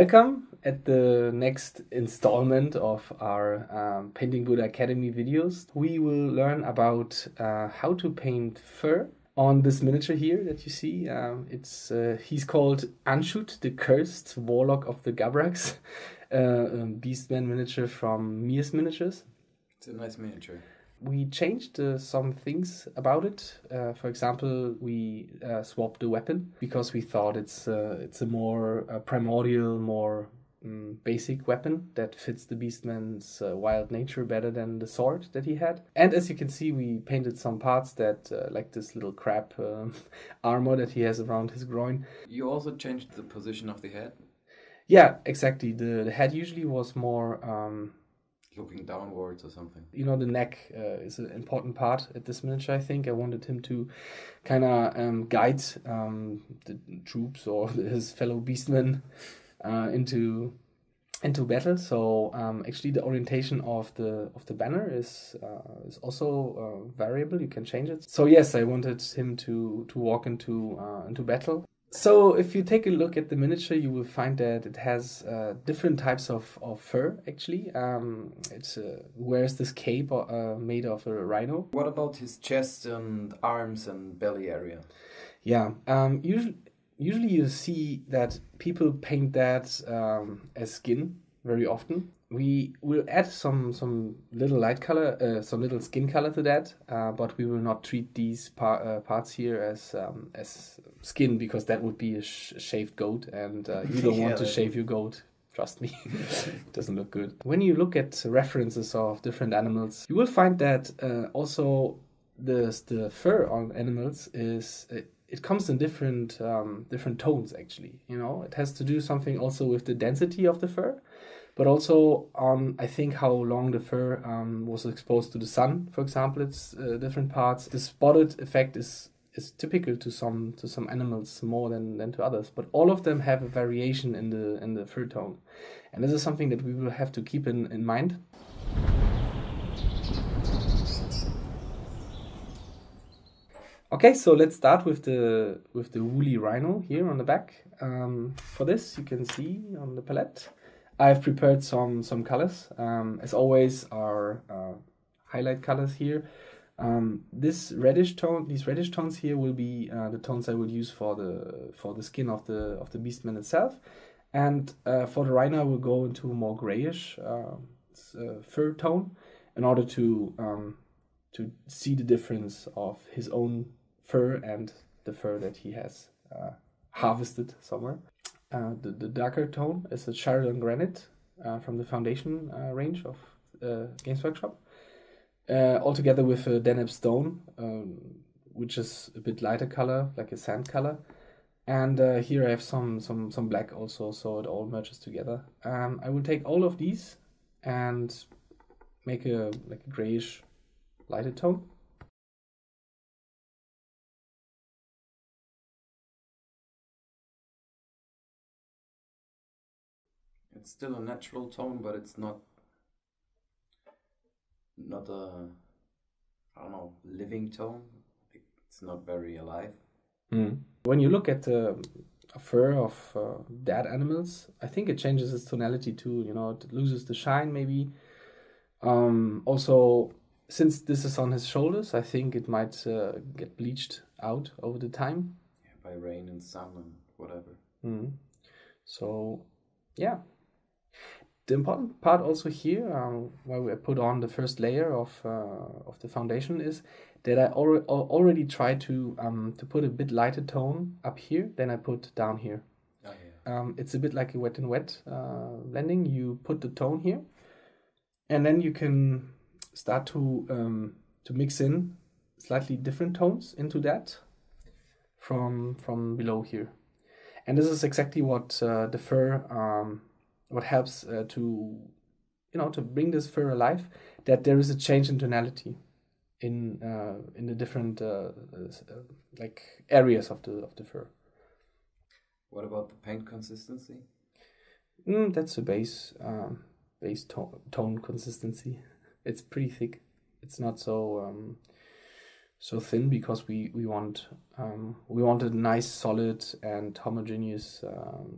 Welcome at the next installment of our Painting Buddha Academy videos. We will learn about how to paint fur on this miniature here that you see. He's called Aanchuth, the Cursed Warlock of the Gabrax, Beastman miniature from Mierce Miniatures. It's a nice miniature. We changed some things about it. For example, we swapped the weapon because we thought it's a more primordial, more basic weapon that fits the Beastman's wild nature better than the sword that he had. And as you can see, we painted some parts that, like this little crab armor that he has around his groin. You also changed the position of the head? Yeah, exactly. The head usually was more... looking downwards or something. You know, the neck is an important part at this miniature, I think. I wanted him to kind of guide the troops or his fellow beastmen into battle. So actually the orientation of the banner is also variable. You can change it. So yes, I wanted him to walk into battle. So if you take a look at the miniature, you will find that it has different types of fur, actually. It wears this cape made of a rhino. What about his chest and arms and belly area? Yeah, usually you see that people paint that as skin very often. We will add some little light color, some little skin color to that, but we will not treat these parts here as skin, because that would be a shaved goat, and you don't want to shave your goat. Trust me, it doesn't look good. When you look at references of different animals, you will find that also the fur on animals is. It comes in different tones, actually. You know, it has to do something also with the density of the fur, but also on, I think, how long the fur was exposed to the sun, for example. It's different parts. The spotted effect is typical to some animals more than to others, but all of them have a variation in the fur tone, and this is something that we will have to keep in mind. Okay, so let's start with the woolly rhino here on the back. For this, you can see on the palette, I've prepared some colors. As always, our highlight colors here. These reddish tones here will be the tones I will use for the skin of the beastman itself, and for the rhino, I will go into a more grayish fur tone in order to see the difference of his own fur and the fur that he has harvested somewhere. The darker tone is a Charadon granite from the Foundation range of Games Workshop, altogether with a Deneb stone, which is a bit lighter color, like a sand color. And here I have some black also, so it all merges together. I will take all of these and make a grayish lighter tone. It's still a natural tone, but it's not a, I don't know, living tone. It's not very alive. Mm. When you look at the fur of dead animals, I think it changes its tonality too. You know, it loses the shine maybe. Also, since this is on his shoulders, I think it might get bleached out over the time. Yeah, by rain and sun and whatever. Mm. So, yeah. The important part also here, why we put on the first layer of the foundation, is that I already tried to put a bit lighter tone up here than I put down here. Oh, yeah. It's a bit like a wet and wet blending. You put the tone here, and then you can start to mix in slightly different tones into that from below here. And this is exactly what the fur. What helps to bring this fur alive, that there is a change in tonality in the different like areas of the fur. What about the paint consistency? That's the base tone consistency. It's pretty thick. It's not so thin, because we want a nice solid and homogeneous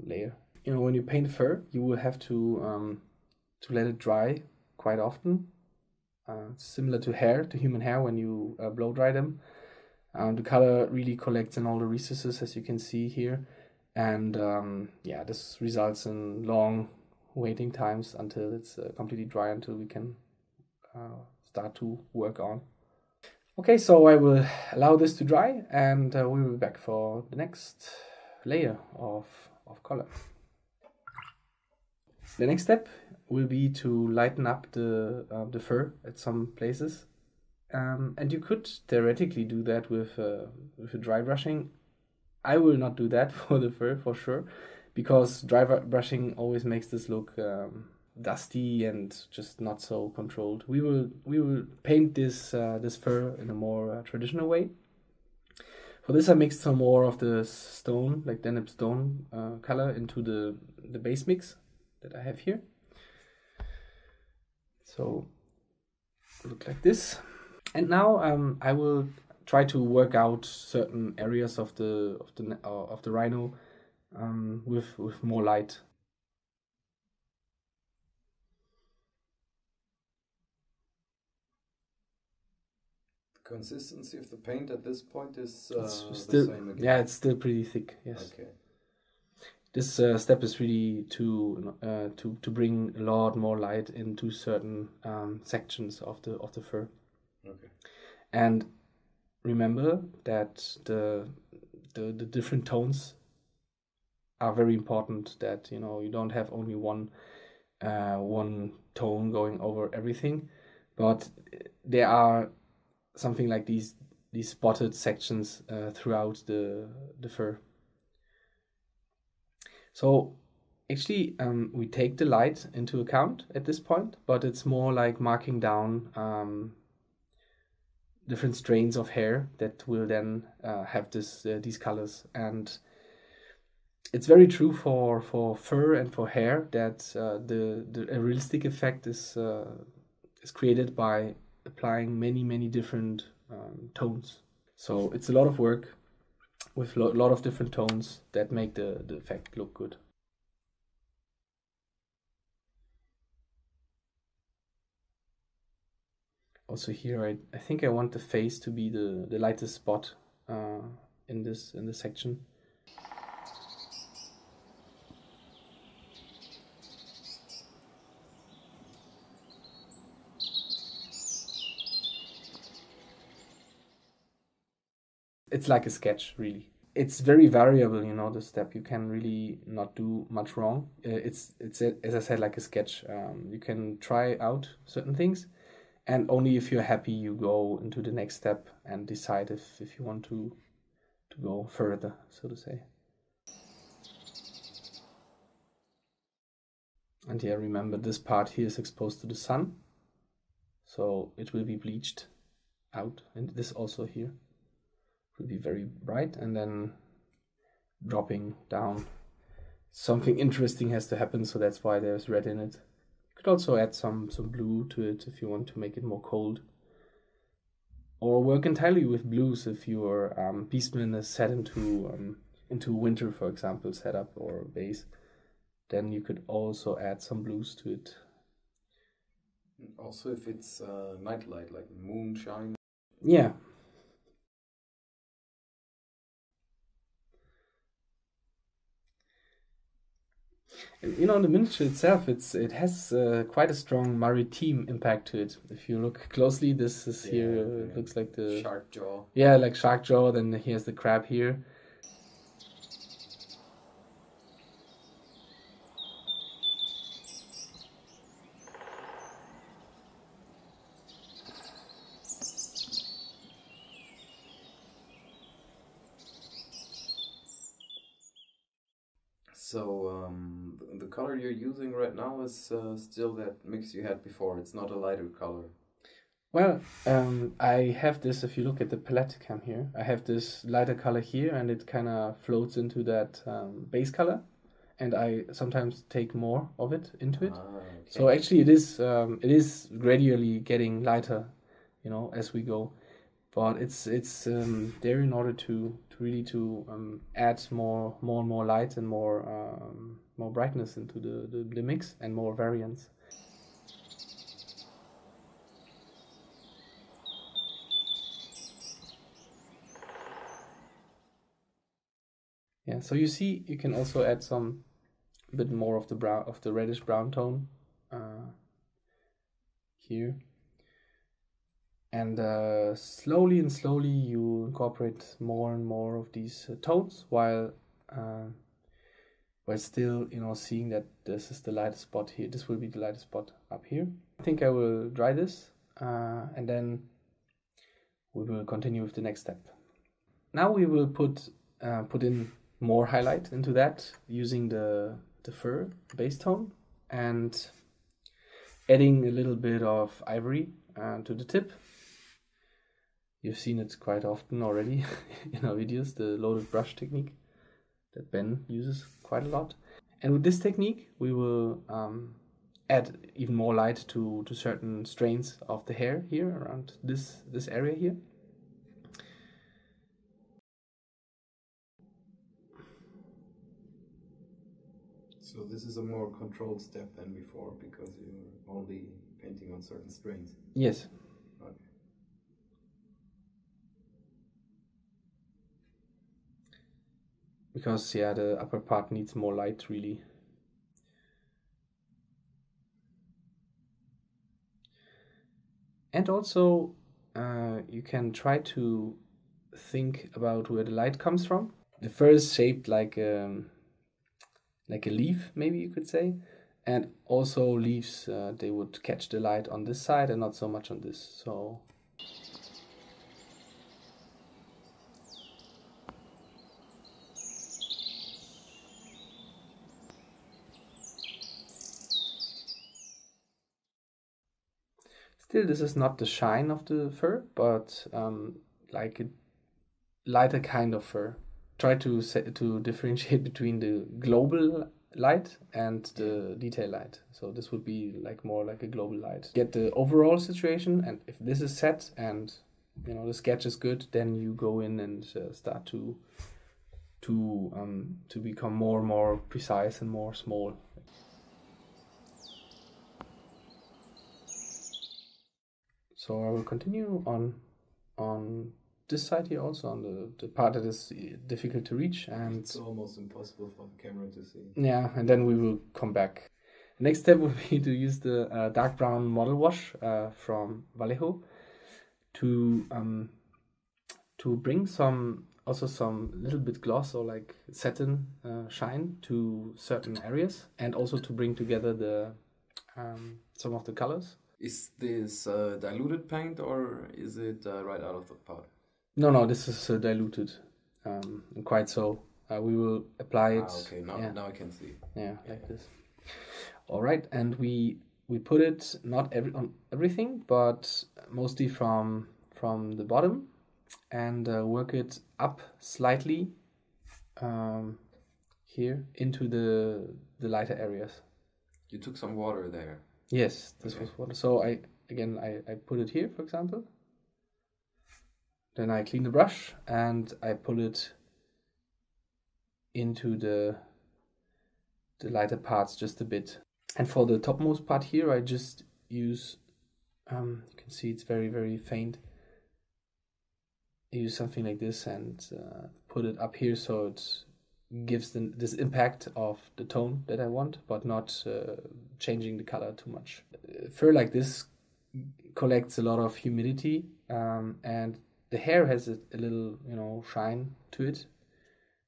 layer. you know, when you paint fur, you will have to let it dry quite often. Similar to hair, to human hair, when you blow dry them. The color really collects in all the recesses, as you can see here. And yeah, this results in long waiting times until it's completely dry, until we can start to work on. Okay, so I will allow this to dry, and we will be back for the next layer of color. The next step will be to lighten up the fur at some places, and you could theoretically do that with a dry brushing. I will not do that for the fur for sure, because dry brushing always makes this look dusty and just not so controlled. We will paint this this fur in a more traditional way. For this, I mixed some more of the stone, like Deneb stone color, into the base mix that I have here. So look like this. And now I will try to work out certain areas of the rhino with more light. The consistency of the paint at this point is still the same again. Yeah, it's still pretty thick. Yes. Okay. This step is really to bring a lot more light into certain sections of the fur. Okay. And remember that the different tones are very important. That, you know, you don't have only one tone going over everything, but there are something like these spotted sections throughout the fur. So actually, we take the light into account at this point, but it's more like marking down different strains of hair that will then have these colors. And it's very true for fur and for hair that the realistic effect is created by applying many different tones. So it's a lot of work with a lot of different tones that make the effect look good. Also here, I think I want the face to be the lightest spot in this section. It's like a sketch, really. It's very variable, you know, this step. You can really not do much wrong. It's as I said, like a sketch. You can try out certain things, and only if you're happy, you go into the next step and decide if you want to go further, so to say. And yeah, remember, this part here is exposed to the sun, so it will be bleached out, and this also here will be very bright, and then dropping down. Something interesting has to happen, so that's why there's red in it. You could also add some blue to it if you want to make it more cold. Or work entirely with blues if your beastman is set into winter, for example, setup or base. Then you could also add some blues to it. Also if it's nightlight, like moonshine. Yeah. You know, the miniature itself, it has quite a strong maritime impact to it. If you look closely, this is here. It looks like the shark jaw. Yeah, like shark jaw. Then here's the crab here. You're using right now is still that mix you had before. It's not a lighter color. Well, I have this. If you look at the palette cam here, I have this lighter color here, and it kind of floats into that base color, and I sometimes take more of it into it. Okay. So actually, it is gradually getting lighter, you know, as we go. But it's there in order to really to add more and more light and more brightness into the mix and more variants. Yeah, so you see, you can also add some bit more of the brown, of the reddish brown tone here, and slowly and slowly you incorporate more and more of these tones, while still, you know, seeing that this is the lightest spot here. This will be the lightest spot up here. I think I will dry this, and then we will continue with the next step. Now we will put in more highlight into that using the fur base tone and adding a little bit of ivory to the tip. You've seen it quite often already in our videos, the loaded brush technique that Ben uses quite a lot. And with this technique we will add even more light to certain strains of the hair here around this area here. So this is a more controlled step than before because you're only painting on certain strains. Yes. Okay. Because yeah, the upper part needs more light really. And also you can try to think about where the light comes from. The fur is shaped like a leaf, maybe you could say, and also leaves, they would catch the light on this side and not so much on this, so... Still, this is not the shine of the fur, but like a lighter kind of fur. Try to differentiate between the global light and the detail light. So this would be like more like a global light. Get the overall situation, and if this is set and you know the sketch is good, then you go in and start to become more and more precise and more small. So I will continue on this side here also, on the part that is difficult to reach, and it's almost impossible for the camera to see. Yeah, and then we will come back. Next step will be to use the dark brown model wash from Vallejo to bring some little bit gloss or like satin shine to certain areas, and also to bring together the some of the colors. Is this diluted paint or is it right out of the pot? No, this is diluted, and quite so. We will apply it. Okay, now I can see. Yeah, like this. All right, and we put it not on everything, but mostly from the bottom, and work it up slightly here into the lighter areas. You took some water there. Yes, this was water. So I put it here, for example. Then I clean the brush and I pull it into the lighter parts just a bit. And for the topmost part here, I just use, you can see it's very, very faint. I use something like this and put it up here so it gives this impact of the tone that I want, but not changing the color too much. Fur like this collects a lot of humidity, and the hair has a little, you know, shine to it,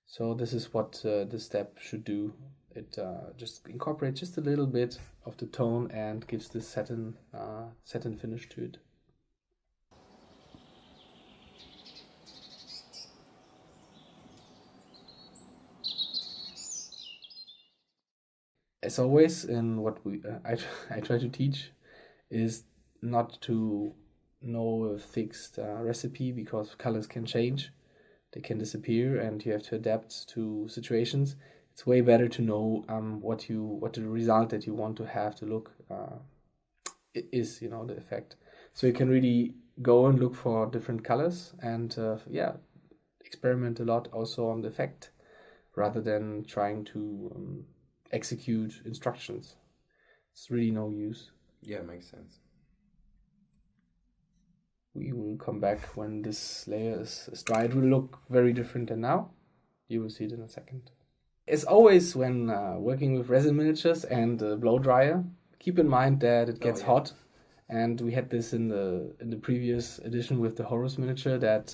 so this is what this step should do. It just incorporates just a little bit of the tone and gives this satin finish to it. As always, in what I try to teach is not to no fixed recipe, because colors can change, they can disappear, and you have to adapt to situations. It's way better to know what the result that you want to have to look is, you know, the effect. So you can really go and look for different colors and yeah, experiment a lot also on the effect rather than trying to execute instructions. It's really no use. Yeah, it makes sense. We will come back when this layer is dry. It will look very different than now. You will see it in a second. As always, when working with resin miniatures and a blow dryer, keep in mind that it gets hot. And we had this in the previous edition with the Horus miniature that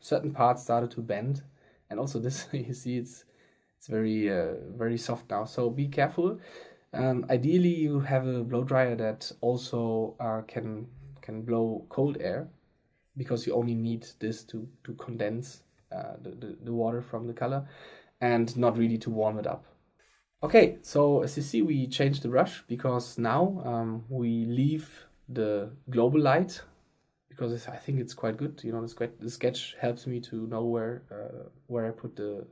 certain parts started to bend, and also this you see it's very very soft now. So be careful. Ideally, you have a blow dryer that also can blow cold air, because you only need this to condense the water from the color, and not really to warm it up. Okay, so as you see, we changed the brush because now we leave the global light, because I think it's quite good. You know, the sketch helps me to know where I put the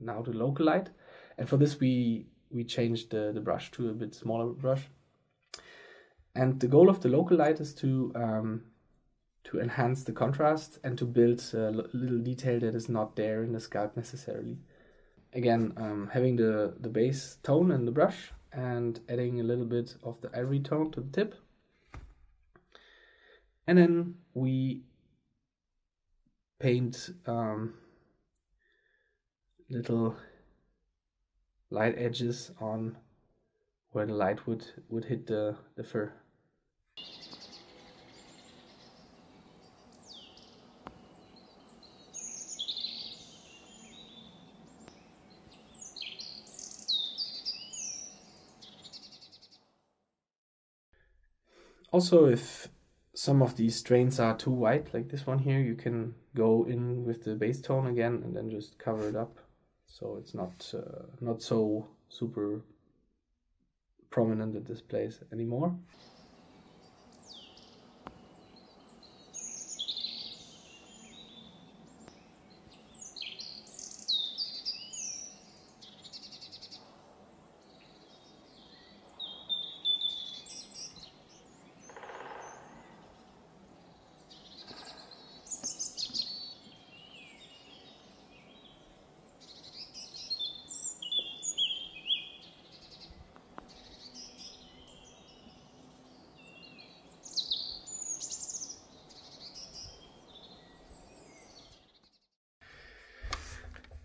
local light, and for this we changed the brush to a bit smaller brush. And the goal of the local light is to enhance the contrast and to build a little detail that is not there in the sculpt necessarily. Again, having the base tone in the brush and adding a little bit of the ivory tone to the tip. And then we paint little light edges on where the light would hit the fur. Also, if some of these strains are too white, like this one here, you can go in with the base tone again and then just cover it up, so it's not so super prominent at this place anymore.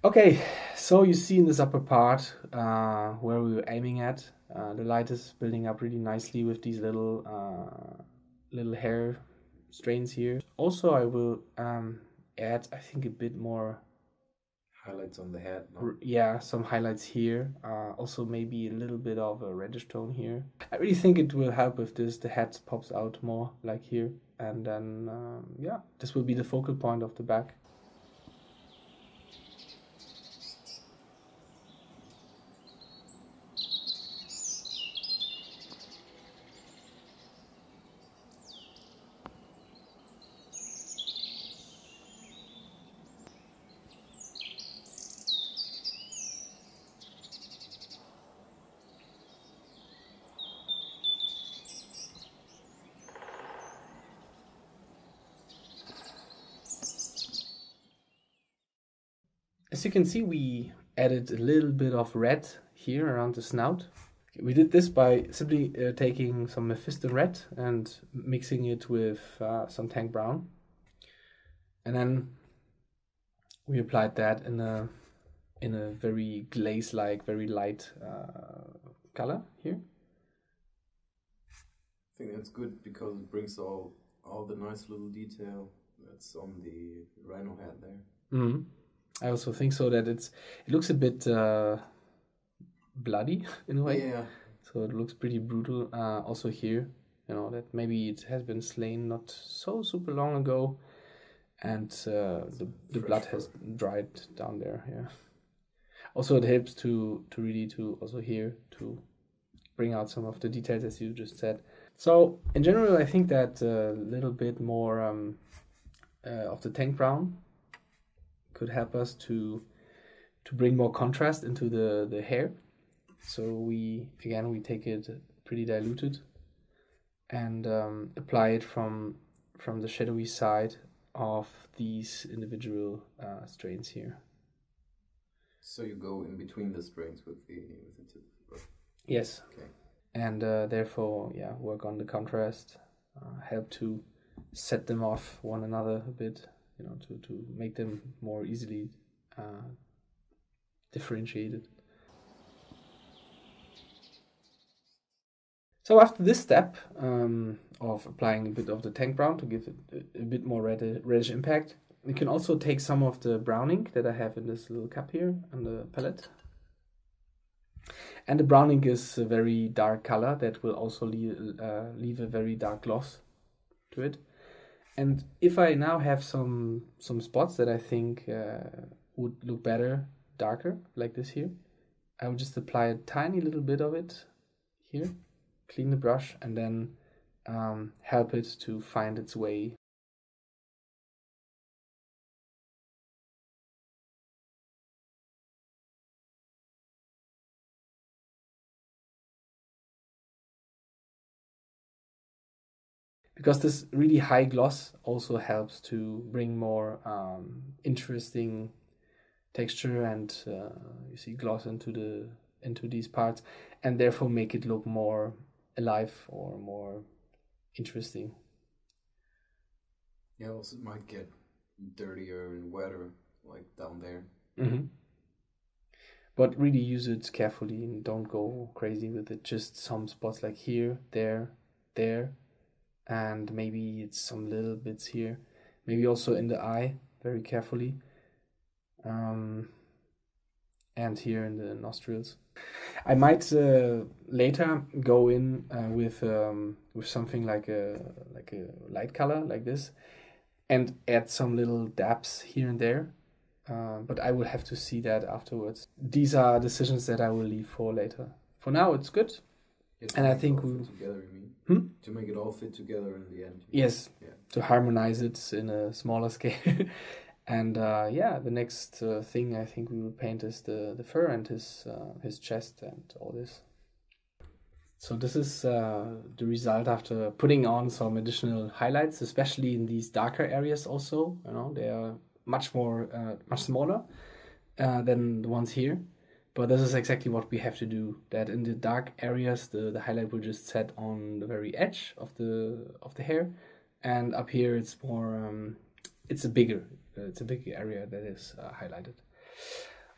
Okay, so you see in this upper part where we were aiming at, the light is building up really nicely with these little little hair strains here. Also, I will add, I think, a bit more highlights on the head. No? Yeah, some highlights here. Also, maybe a little bit of a reddish tone here. I really think it will help if the head pops out more, like here, and then yeah, this will be the focal point of the back. As you can see, we added a little bit of red here around the snout. We did this by simply taking some Mephiston red and mixing it with some tank brown. And then we applied that in a very glaze-like, very light color here. I think that's good because it brings all the nice little detail that's on the rhino head there. Mm-hmm. I also think so that it looks a bit bloody in a way. Yeah. So it looks pretty brutal. Also here, you know, that maybe it has been slain not so super long ago, and the blood has dried down there. Yeah. Also, it helps to also here to bring out some of the details as you just said. So in general, I think that a little bit more of the tank brown could help us to bring more contrast into the hair. So we take it pretty diluted and apply it from the shadowy side of these individual strains here. So you go in between the strains with the tip of the brush? Yes. Okay. And therefore, yeah, work on the contrast, help to set them off one another a bit, you know, to make them more easily differentiated. So after this step of applying a bit of the tank brown to give it a bit more reddish impact, you can also take some of the brown ink that I have in this little cup here on the palette. And the brown ink is a very dark color that will also leave a very dark gloss to it. And if I now have some spots that I think would look better darker, like this here, I would just apply a tiny little bit of it here. Clean the brush and then help it to find its way. Because this really high gloss also helps to bring more interesting texture and you see gloss into these parts, and therefore make it look more alive or more interesting. Yeah, also it might get dirtier and wetter, like down there. Mm-hmm. But really use it carefully and don't go crazy with it. Just some spots like here, there, there, and maybe it's some little bits here. Maybe also in the eye, very carefully. And here in the nostrils. I might later go in with something like a light color like this and add some little dabs here and there, but I will have to see that afterwards. These are decisions that I will leave for later. For now it's good, yes, and I think we together, you mean? Hmm? To make it all fit together in the end. Yes, yeah. To harmonize it in a smaller scale. And yeah, the next thing I think we will paint is the fur and his chest and all this. So this is the result after putting on some additional highlights, especially in these darker areas also. You know, they are much smaller than the ones here. But this is exactly what we have to do, that in the dark areas, the highlight will just set on the very edge of the hair. And up here it's more, it's a big area that is highlighted.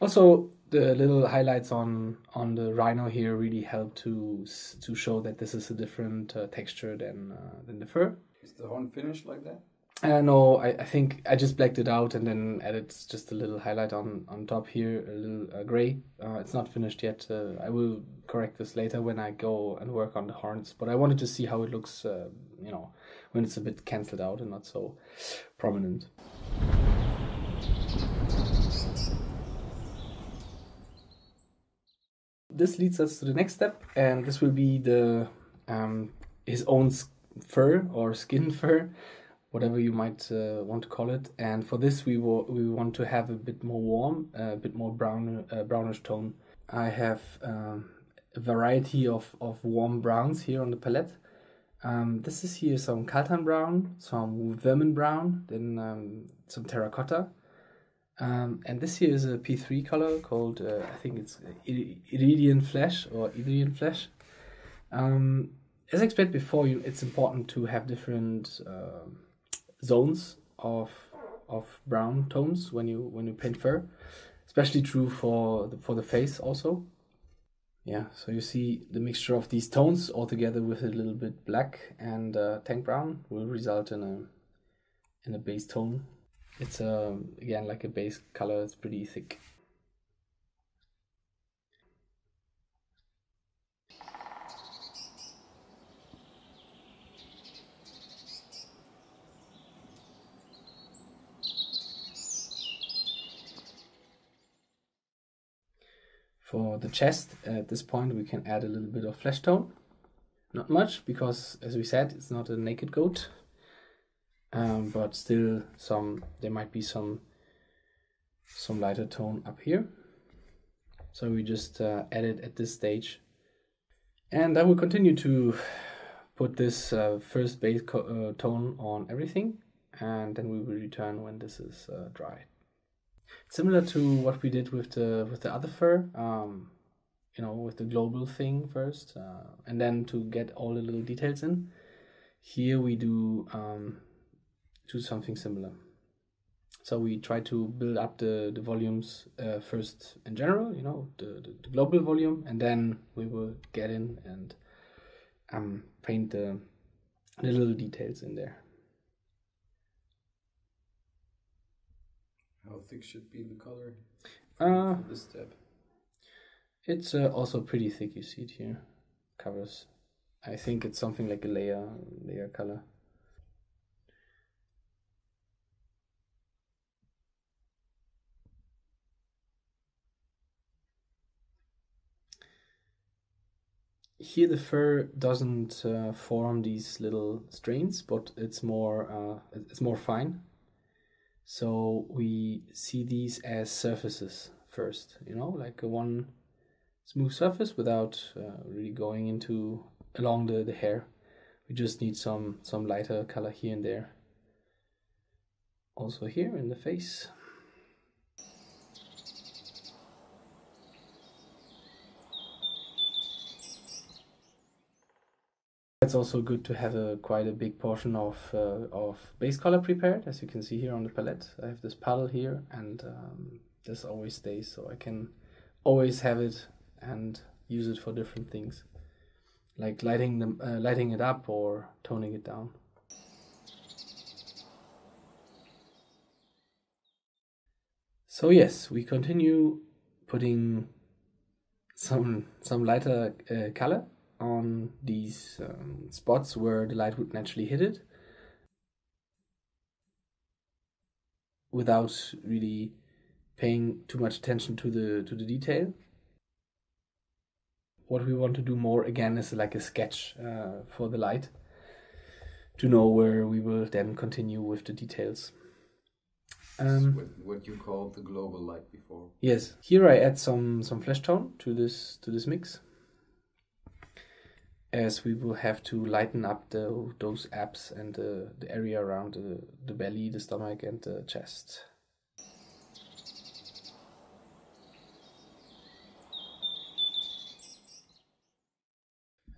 Also, the little highlights on the rhino here really help to show that this is a different texture than the fur. Is the horn finished like that? No, I think I just blacked it out and then added just a little highlight on top here, a little gray. It's not finished yet. I will correct this later when I go and work on the horns, but I wanted to see how it looks, you know, when it's a bit cancelled out and not so prominent. This leads us to the next step, and this will be the his own fur or skin fur, whatever you might want to call it. And for this, we want to have a bit more warm, a bit more brownish tone. I have a variety of warm browns here on the palette. This is here some Kaltan brown, some vermin brown, then some terracotta. And this here is a P3 color called, I think it's Iridian flesh or Iridian flesh. As I explained before, it's important to have different zones of brown tones when you paint fur, especially true for the face also. Yeah, so you see the mixture of these tones all together with a little bit black and tank brown will result in a base tone. It's again like a base color. It's pretty thick. For the chest, at this point, we can add a little bit of flesh tone. Not much, because as we said, it's not a naked goat. But still, there might be some lighter tone up here. So we just add it at this stage. And I will continue to put this first base tone on everything. and then we will return when this is dry. Similar to what we did with the other fur, you know, with the global thing first, and then to get all the little details in. Here we do do something similar. So we try to build up the volumes first in general, you know, the global volume, and then we will get in and paint the little details in there. How thick should be the color for this step? It's also pretty thick, you see it here, covers. I think it's something like a layer color. Here the fur doesn't form these little strains, but it's more fine. So we see these as surfaces first, you know, like a one smooth surface without really going into along the hair. We just need some lighter color here and there. Also here in the face. It's also good to have quite a big portion of base color prepared, as you can see here on the palette. I have this paddle here, and this always stays, so I can always have it and use it for different things, like lighting it up or toning it down. So yes, we continue putting some lighter color on these spots where the light would naturally hit it, without really paying too much attention to the detail. What we want to do more again is like a sketch for the light, to know where we will then continue with the details. What you called the global light before. Yes, here I add some flesh tone to this mix, as we will have to lighten up those abs and the area around the belly, the stomach and the chest.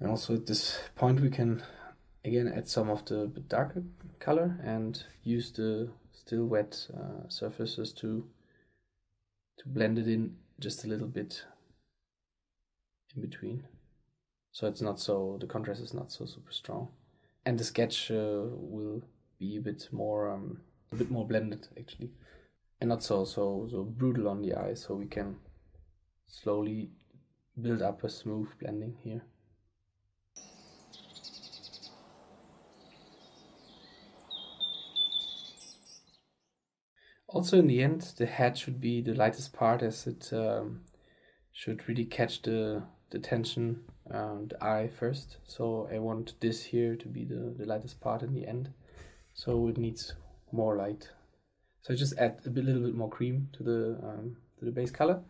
And also at this point we can again add some of the darker color and use the still wet surfaces to blend it in just a little bit in between. So it's not so, the contrast is not so super strong, and the sketch will be a bit more blended actually, and not so brutal on the eye. So we can slowly build up a smooth blending here. Also, in the end, the head should be the lightest part, as it should really catch the tension. The eye first, so I want this here to be the lightest part in the end, so it needs more light. So I just add a little bit more cream to the base color,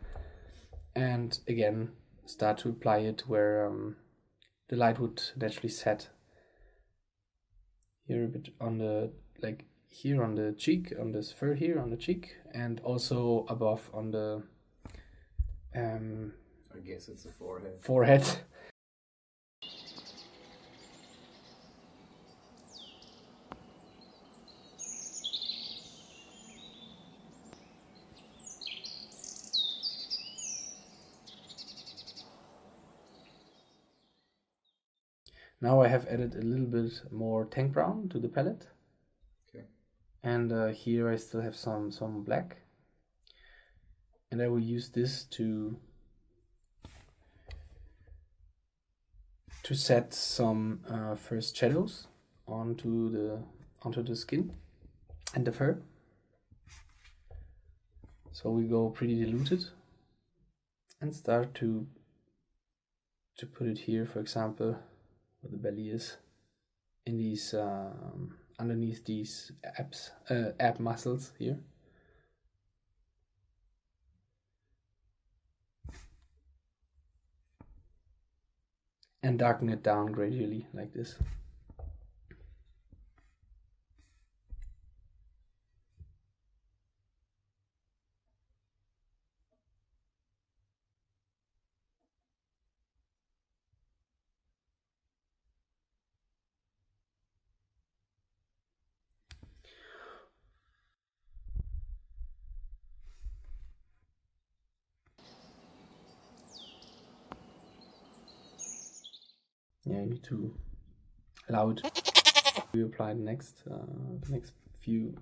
and again start to apply it where the light would naturally set. Here a bit on the, like here on the cheek, on this fur here on the cheek, and also above on the I guess it's the forehead. Now I have added a little bit more tank brown to the palette. Okay. And here I still have some black. And I will use this to set some first shadows onto the skin and the fur. So we go pretty diluted and start to put it here, for example, where the belly is, in these underneath these ab muscles here. And darken it down gradually, like this. yeah, you need to allow it to apply the next few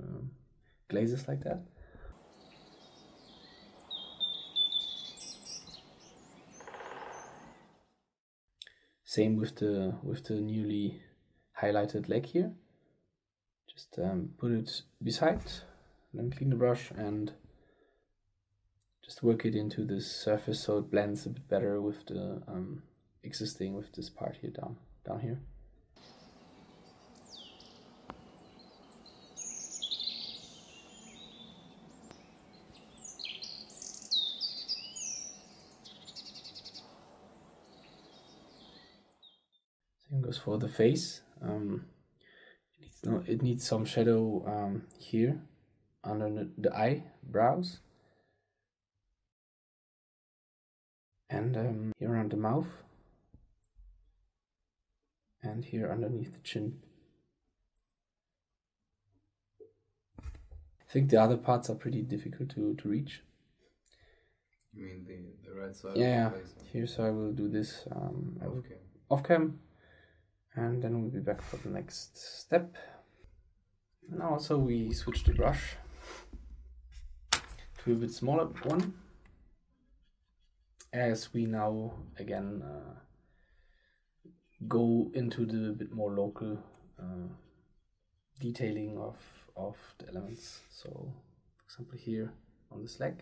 glazes like that. Same with the newly highlighted leg here. Just put it beside, then clean the brush and just work it into this surface so it blends a bit better with the existing, with this part here down here. Same goes for the face. It needs some shadow here under the eyebrows. And here around the mouth, and here underneath the chin. I think the other parts are pretty difficult to reach. You mean the right side? Yeah, of the face? Here, so I will do this off cam, and then we'll be back for the next step. And also we switch the brush to a bit smaller one, as we now again go into the bit more local detailing of the elements. So, for example, here on this leg,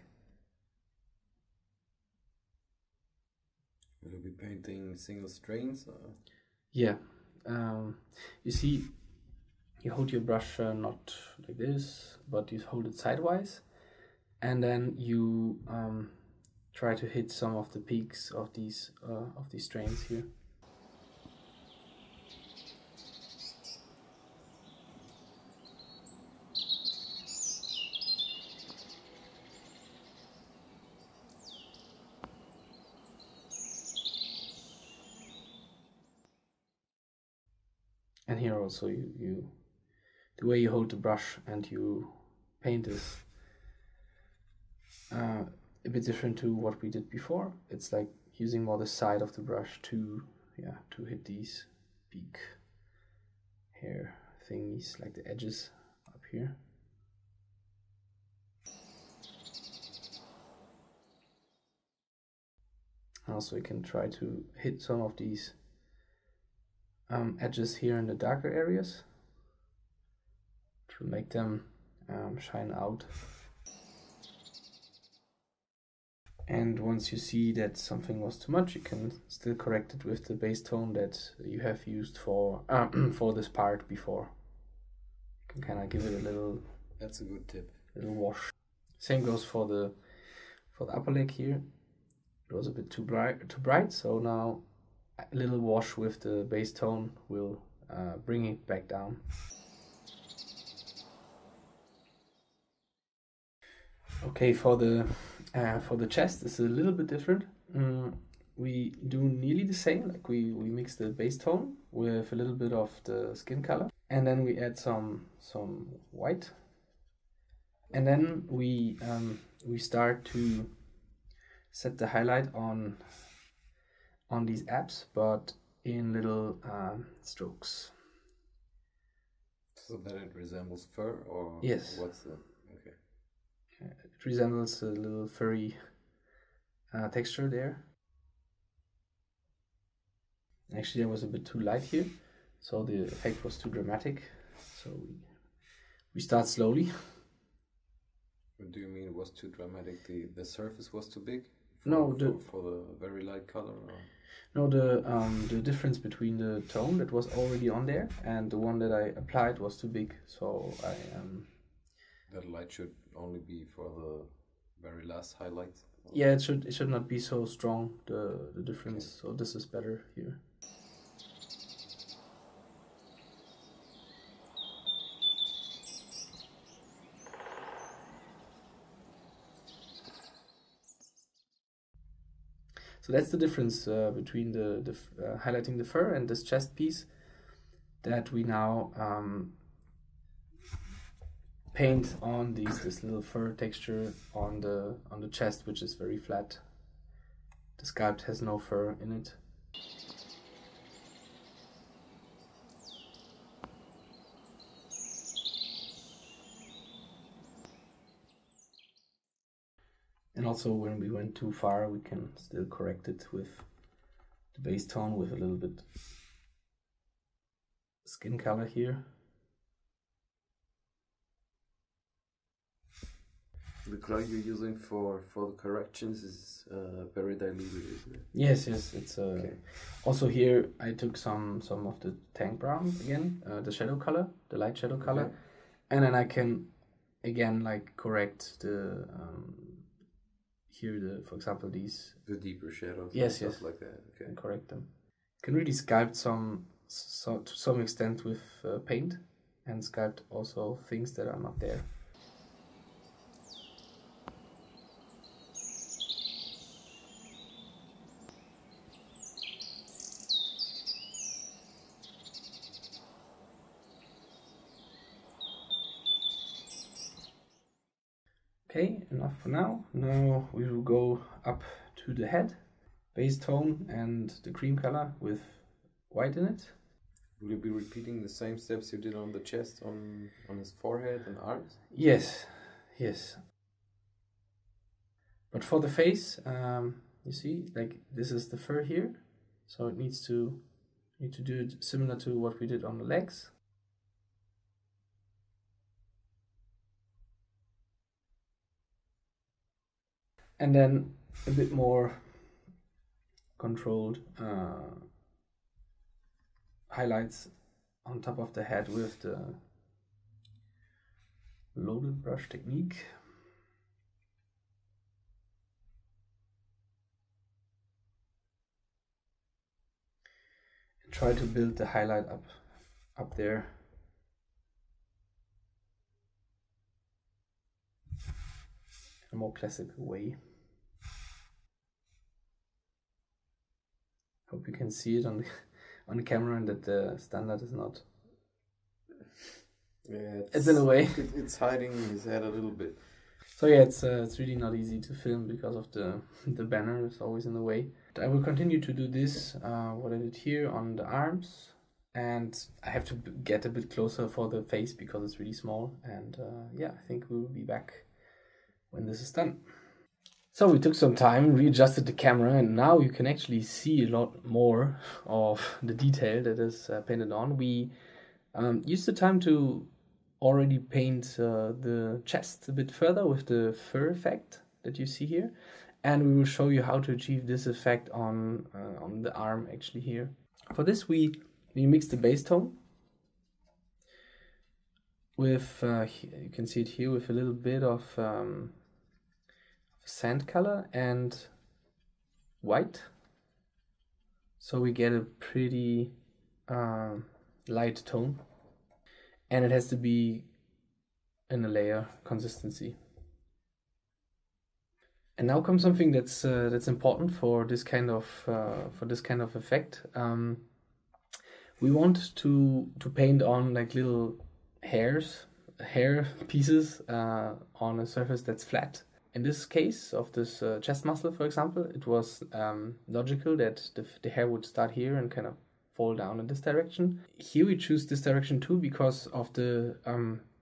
we'll be painting single strains. Or? Yeah, you see, you hold your brush not like this, but you hold it sideways, and then you try to hit some of the peaks of these strains here. And here also you the way you hold the brush and you paint is a bit different to what we did before. It's like using more the side of the brush to hit these peak hair thingies, like the edges up here. Also, you can try to hit some of these edges here in the darker areas to make them shine out. And once you see that something was too much, you can still correct it with the base tone that you have used for this part before. You can kind of give it a little. That's a good tip. Little wash. Same goes for the upper leg here. It was a bit too bright, so now a little wash with the base tone will bring it back down. Okay, for the chest it's a little bit different. We do nearly the same, like we mix the base tone with a little bit of the skin color, and then we add some white, and then we start to set the highlight on these abs, but in little strokes, so that it resembles fur. Or yes, what's the okay. It resembles a little furry texture there. Actually, I was a bit too light here, so the effect was too dramatic. So we start slowly. What do you mean it was too dramatic? The surface was too big? For the very light color? Or? No, the difference between the tone that was already on there and the one that I applied was too big. So I That light should only be for the very last highlight. Yeah, it should not be so strong, the difference. Okay. So this is better here. So that's the difference between the highlighting the fur and this chest piece that we now paint on this little fur texture on the chest, which is very flat. The sculpt has no fur in it. also when we went too far, we can still correct it with the base tone with a little bit skin color here. The color you're using for the corrections is very diluted, isn't it? Yes, yes. It's okay. Also here I took some of the tank brown again, the shadow color, the light shadow color, okay. And then I can again like correct the here the, for example, these the deeper shadows. Yes, and yes, stuff like that. Okay, and correct them. Can really sculpt so to some extent with paint, and sculpt also things that are not there. Okay, enough for now. Now we will go up to the head, base tone and the cream color with white in it. Will you be repeating the same steps you did on the chest, on his forehead and arms? Yes, yes. But for the face, you see, like this is the fur here, so it needs to do it similar to what we did on the legs. And then a bit more controlled highlights on top of the head with the loaded brush technique. And try to build the highlight up there. A more classic way. Hope you can see it on the camera and that the standard is not. Yeah, it's in a way. It's hiding his head a little bit. So yeah, it's really not easy to film because of the banner is always in the way. I will continue to do this what I did here on the arms, and I have to get a bit closer for the face because it's really small. And yeah, I think we will be back when this is done. So we took some time, readjusted the camera, and now you can actually see a lot more of the detail that is painted on. We used the time to already paint the chest a bit further with the fur effect that you see here, and we will show you how to achieve this effect on the arm actually here. For this we mixed the base tone with, you can see it here, with a little bit of sand color and white, so we get a pretty light tone, and it has to be in a layer consistency. And now comes something that's important for this kind of effect. We want to paint on like little hair pieces on a surface that's flat. In this case of this chest muscle, for example, it was logical that the hair would start here and kind of fall down in this direction. Here we choose this direction too because of the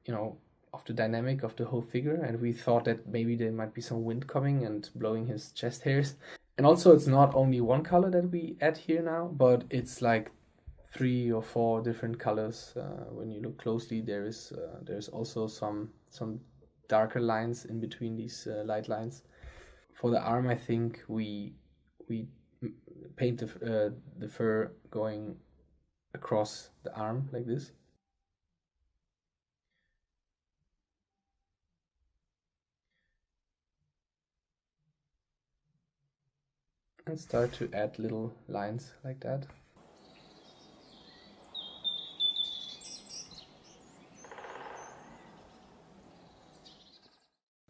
you know, of the dynamic of the whole figure, and we thought that maybe there might be some wind coming and blowing his chest hairs. And also it's not only one color that we add here now, but it's like 3 or 4 different colors. When you look closely, there's also some darker lines in between these light lines. For the arm, I think we paint the fur going across the arm like this. And start to add little lines like that.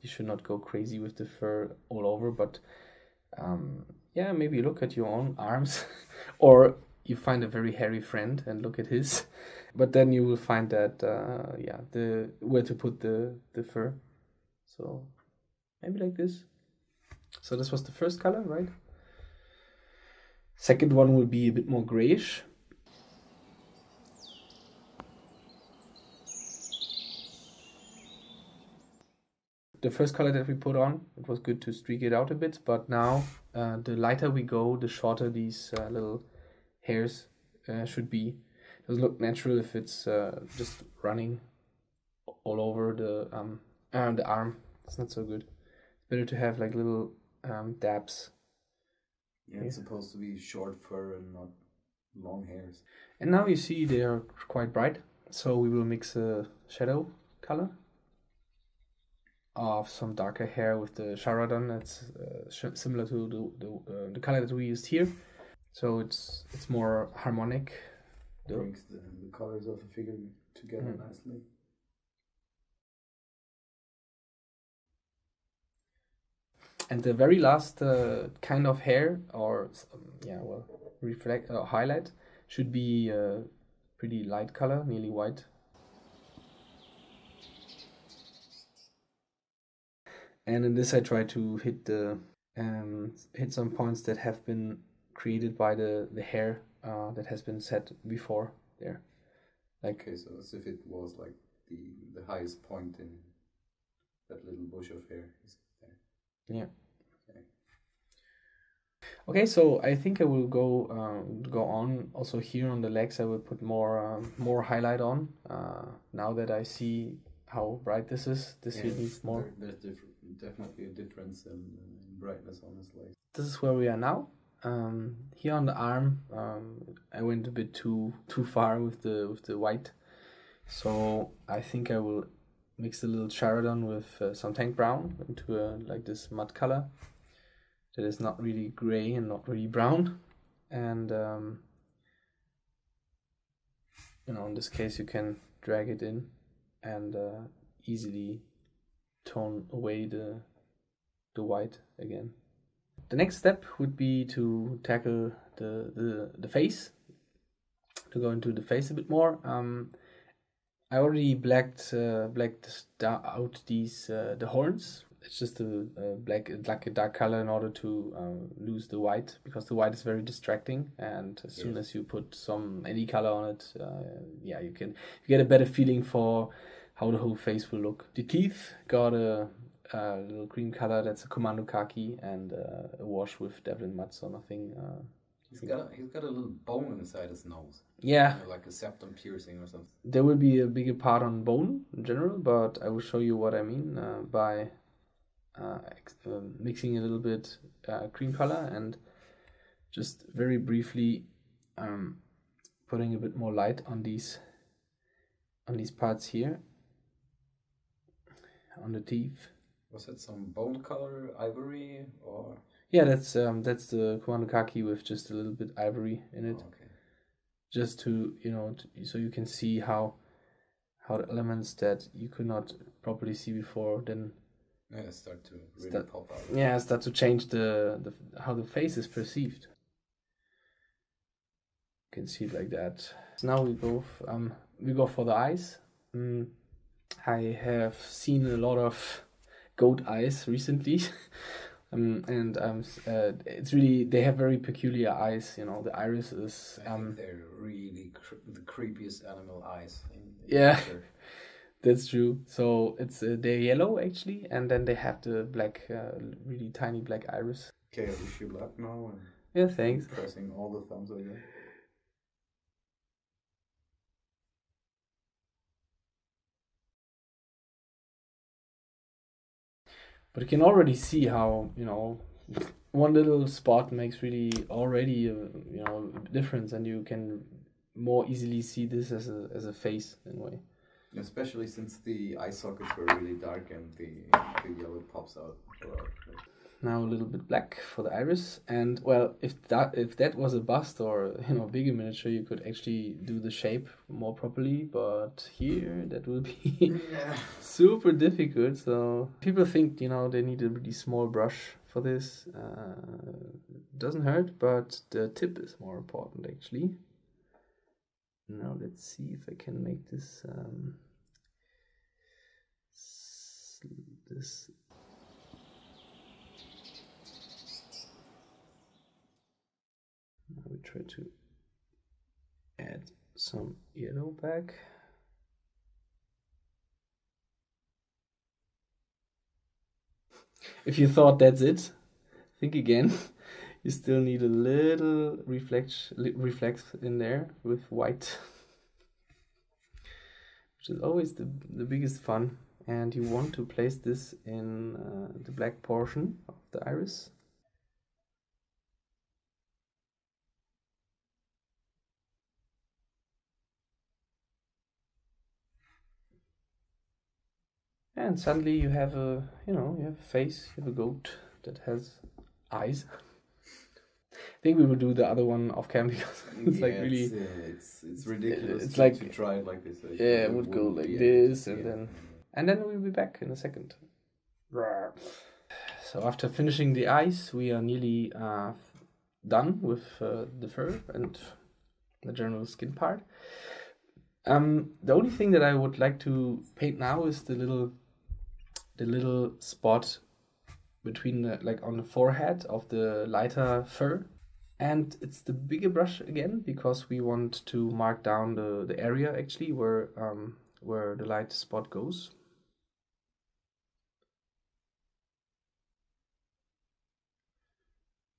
You should not go crazy with the fur all over, but yeah, maybe look at your own arms or you find a very hairy friend and look at his, but then you will find that yeah, where to put the fur. So maybe like this. So this was the first color, right? Second one will be a bit more grayish. the first color that we put on, it was good to streak it out a bit, but now the lighter we go, the shorter these little hairs should be. It doesn't look natural if it's just running all over the arm. It's not so good. It's better to have like little dabs. Yeah, it's supposed to be short fur and not long hairs. And now you see they are quite bright, so we will mix a shadow color of some darker hair with the Charadon. That's similar to the color that we used here, so it's more harmonic. Brings the colors of the figure together nicely. And the very last kind of hair, or reflect or highlight, should be a pretty light color, nearly white. And in this, I try to hit the hit some points that have been created by the hair that has been set before there. Like, okay, so as if it was like the highest point in that little bush of hair. Yeah. Okay, so I think I will go on. Also here on the legs, I will put more highlight on. Now that I see how bright this is, this here needs more. There's definitely a difference in brightness on this leg. This is where we are now. Here on the arm, I went a bit too far with the white, so I think I will mix a little Charadon with some tank brown into like this mud color that is not really gray and not really brown. And in this case you can drag it in and easily tone away the white again. The next step would be to tackle the face, to go into the face a bit more. I already blacked out these the horns. It's just a dark color in order to lose the white, because the white is very distracting. And as soon as you put any color on it, you get a better feeling for how the whole face will look. The teeth got a little green color. That's a commando khaki and a wash with Devlin Muts or nothing. He's got a little bone inside his nose. Yeah. Like a septum piercing or something. There will be a bigger part on bone in general, but I will show you what I mean by mixing a little bit cream color and just very briefly putting a bit more light on these parts here, on the teeth. Was that some bone color, ivory, or...? Yeah, that's the commando khaki with just a little bit ivory in it, just to so you can see how the elements that you could not properly see before then start to really pop out. Yeah, start to change the how the face is perceived. You can see it like that. So now we go for the eyes. I have seen a lot of goat eyes recently. It's really, they have very peculiar eyes. The iris is. They're really the creepiest animal eyes. In nature. That's true. So it's they're yellow actually, and then they have the black, really tiny black iris. Okay, I wish you luck now. Yeah, thanks. Pressing all the thumbs again. But you can already see how, one little spot makes really already, a difference, and you can more easily see this as a face in a way. Especially since the eye sockets were really dark and the yellow pops out. Now a little bit black for the iris, and well, if that was a bust or bigger miniature, you could actually do the shape more properly. But here that will be super difficult. So people think they need a really small brush for this. Doesn't hurt, but the tip is more important actually. Now let's see if I can make this this. We try to add some yellow back. If you thought that's it, think again. You still need a little reflex in there with white, which is always the biggest fun. And you want to place this in the black portion of the iris. And suddenly you have a, you have a face, you have a goat that has eyes. I think we will do the other one off cam because it's like really, it's ridiculous. It's like to try it like this. Like it would go like this, and then we'll be back in a second. So after finishing the eyes, we are nearly done with the fur and the general skin part. The only thing that I would like to paint now is the little spot between the, on the forehead of the lighter fur, and it's the bigger brush again because we want to mark down the area actually where the light spot goes.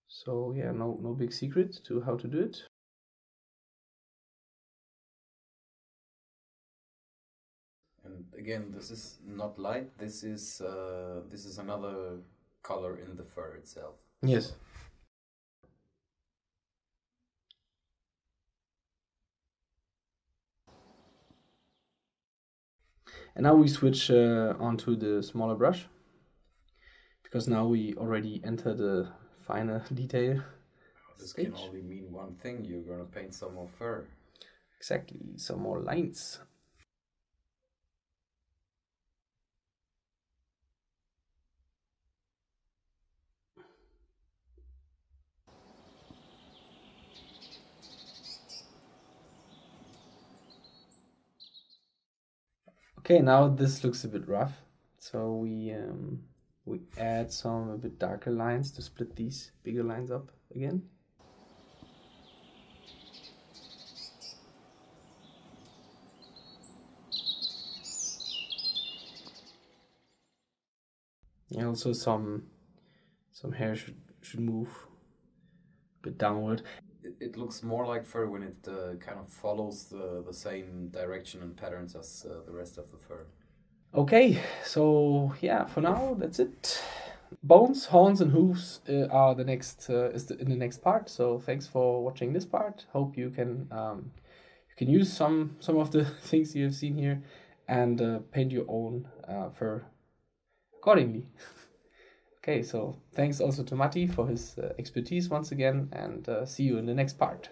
So yeah, no big secret to how to do it. Again, this is not light. This is another color in the fur itself. Yes. And now we switch onto the smaller brush, because now we already enter the finer detail. This stage can only mean one thing: you're gonna paint some more fur. Exactly, some more lines. Okay, now this looks a bit rough, so we add some a bit darker lines to split these bigger lines up again. And also some hair should move a bit downward. It looks more like fur when it kind of follows the same direction and patterns as the rest of the fur. Okay, so yeah, for now that's it. Bones, horns and hooves are the next in the next part. So thanks for watching this part. Hope you can use some of the things you have seen here and paint your own fur accordingly. Okay, so thanks also to Matti for his expertise once again, and see you in the next part.